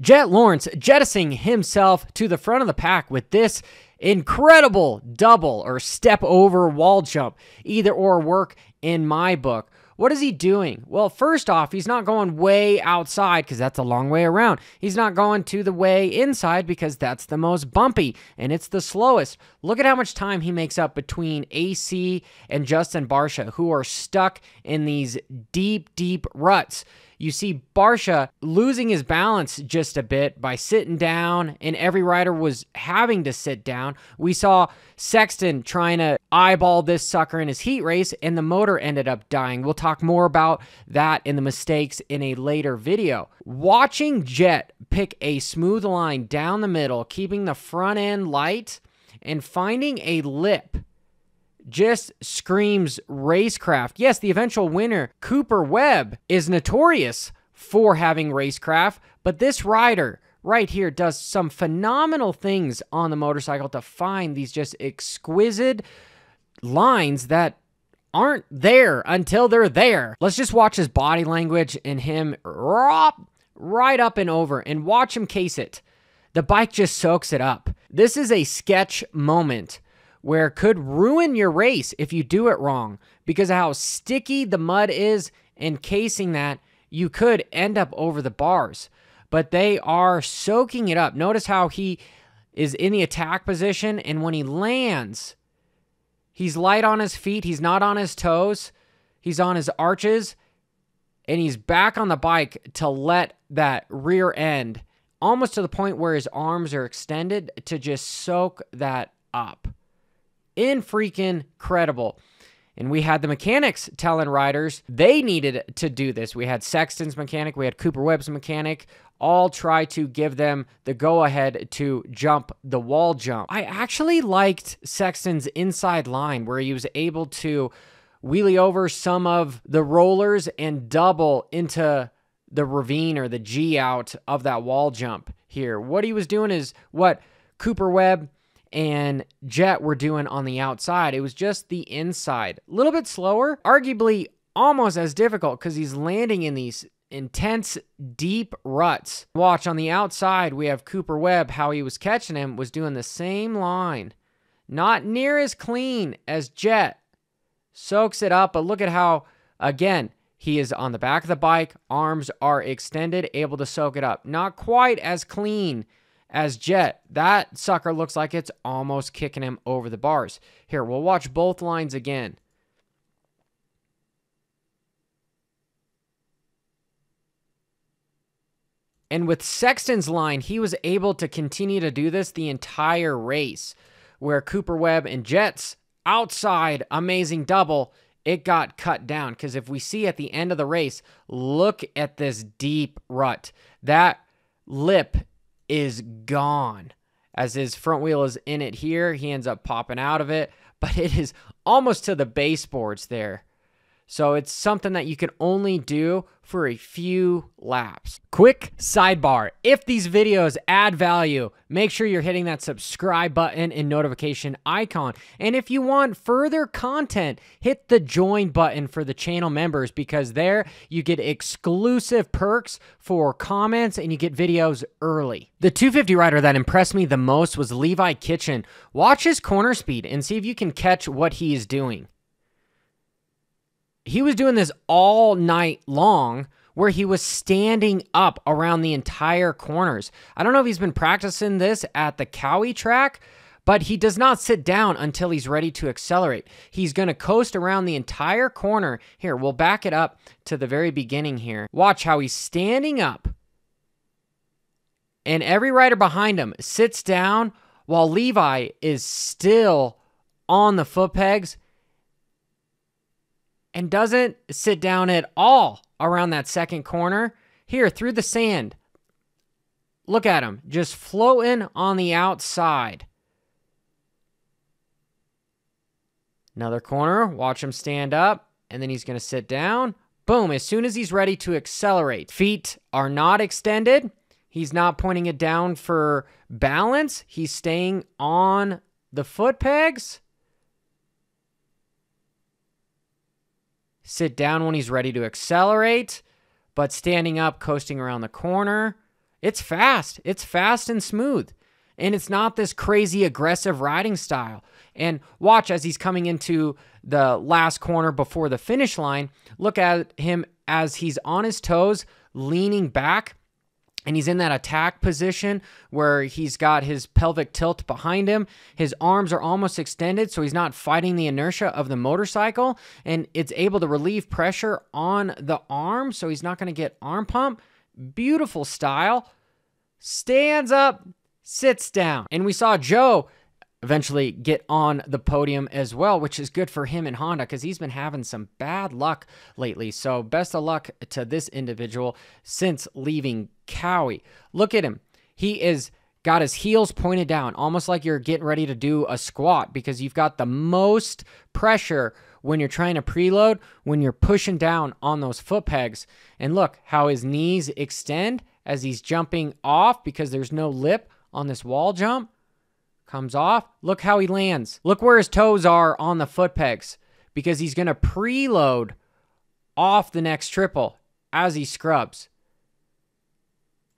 Jett Lawrence jettisoning himself to the front of the pack with this incredible double or step over wall jump. Either or work in my book. What is he doing? Well, first off, he's not going way outside because that's a long way around. He's not going to the way inside because that's the most bumpy and it's the slowest. Look at how much time he makes up between AC and Justin Barcia, who are stuck in these deep, deep ruts. You see Barcia losing his balance just a bit by sitting down, and every rider was having to sit down. We saw Sexton trying to eyeball this sucker in his heat race, and the motor ended up dying. We'll talk more about that and the mistakes in a later video. Watching Jett pick a smooth line down the middle, keeping the front end light, and finding a lip just screams racecraft. Yes, the eventual winner, Cooper Webb, is notorious for having racecraft, but this rider right here does some phenomenal things on the motorcycle to find these just exquisite lines that aren't there until they're there. Let's just watch his body language and him right up and over and watch him case it. The bike just soaks it up. This is a sketch moment where it could ruin your race if you do it wrong because of how sticky the mud is, and casing that, you could end up over the bars. But they are soaking it up. Notice how he is in the attack position, and when he lands, he's light on his feet, he's not on his toes, he's on his arches, and he's back on the bike to let that rear end, almost to the point where his arms are extended, to just soak that up. In freaking credible. And we had the mechanics telling riders they needed to do this. We had Sexton's mechanic, we had Cooper Webb's mechanic, all try to give them the go-ahead to jump the wall jump. I actually liked Sexton's inside line where he was able to wheelie over some of the rollers and double into the ravine or the G out of that wall jump here. What he was doing is what Cooper Webb and Jett were doing on the outside. It was just the inside. A little bit slower, arguably almost as difficult because he's landing in these intense, deep ruts. Watch, on the outside, we have Cooper Webb, how he was catching him, was doing the same line. Not near as clean as Jett. Soaks it up, but look at how, again, he is on the back of the bike, arms are extended, able to soak it up. Not quite as clean as Jett. That sucker looks like it's almost kicking him over the bars. Here, we'll watch both lines again. And with Sexton's line, he was able to continue to do this the entire race, where Cooper Webb and Jett's outside amazing double, it got cut down. Because if we see at the end of the race, look at this deep rut. That lip is gone. As his front wheel is in it here, he ends up popping out of it, but it is almost to the baseboards there. So it's something that you can only do for a few laps. Quick sidebar, if these videos add value, make sure you're hitting that subscribe button and notification icon. And if you want further content, hit the join button for the channel members, because there you get exclusive perks for comments and you get videos early. The 250 rider that impressed me the most was Levi Kitchen. Watch his corner speed and see if you can catch what he is doing. He was doing this all night long where he was standing up around the entire corners. I don't know if he's been practicing this at the Cowie track, but he does not sit down until he's ready to accelerate. He's going to coast around the entire corner. Here, we'll back it up to the very beginning here. Watch how he's standing up, and every rider behind him sits down while Levi is still on the foot pegs and doesn't sit down at all around that second corner. Here, through the sand. Look at him, just floating on the outside. Another corner, watch him stand up, and then he's gonna sit down. Boom, as soon as he's ready to accelerate. Feet are not extended. He's not pointing it down for balance. He's staying on the foot pegs. Sit down when he's ready to accelerate, but standing up, coasting around the corner. It's fast and smooth. And it's not this crazy aggressive riding style. And watch as he's coming into the last corner before the finish line. Look at him as he's on his toes, leaning back, and he's in that attack position where he's got his pelvic tilt behind him. His arms are almost extended, so he's not fighting the inertia of the motorcycle, and it's able to relieve pressure on the arm, so he's not going to get arm pump. Beautiful style. Stands up, sits down. And we saw Joe eventually get on the podium as well, which is good for him and Honda because he's been having some bad luck lately. So best of luck to this individual since leaving Cowie. Look at him. He is got his heels pointed down, almost like you're getting ready to do a squat because you've got the most pressure when you're trying to preload, when you're pushing down on those foot pegs. And look how his knees extend as he's jumping off because there's no lip on this wall jump. Comes off. Look how he lands. Look where his toes are on the foot pegs because he's going to preload off the next triple as he scrubs.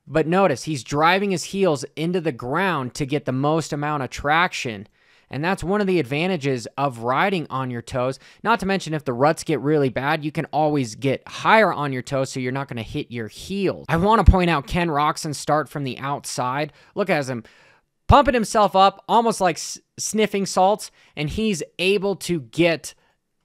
But notice he's driving his heels into the ground to get the most amount of traction. And that's one of the advantages of riding on your toes. Not to mention if the ruts get really bad, you can always get higher on your toes so you're not going to hit your heels. I want to point out Ken Roczen's start from the outside. Look at him. Pumping himself up, almost like sniffing salts, and he's able to get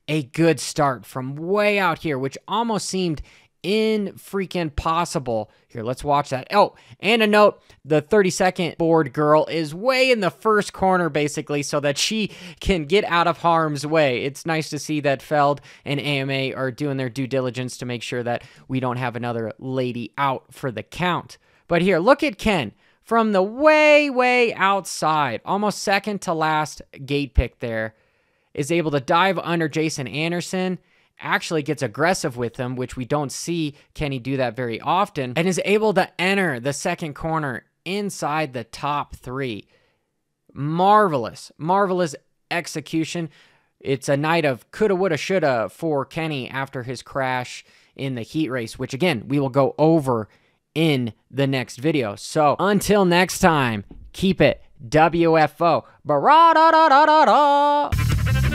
a good start from way out here, which almost seemed in-freaking-possible. Here, let's watch that. Oh, and a note, the 32nd board girl is way in the first corner, basically, so that she can get out of harm's way. It's nice to see that Feld and AMA are doing their due diligence to make sure that we don't have another lady out for the count. But here, look at Ken. From the way outside, almost second to last gate pick there, is able to dive under Jason Anderson, actually gets aggressive with him, which we don't see Kenny do that very often, and is able to enter the second corner inside the top three. Marvelous, marvelous execution. It's a night of coulda, woulda, shoulda for Kenny after his crash in the heat race, which again, we will go over in the next video. So until next time, keep it WFO. Ba-ra-da-da-da-da-da.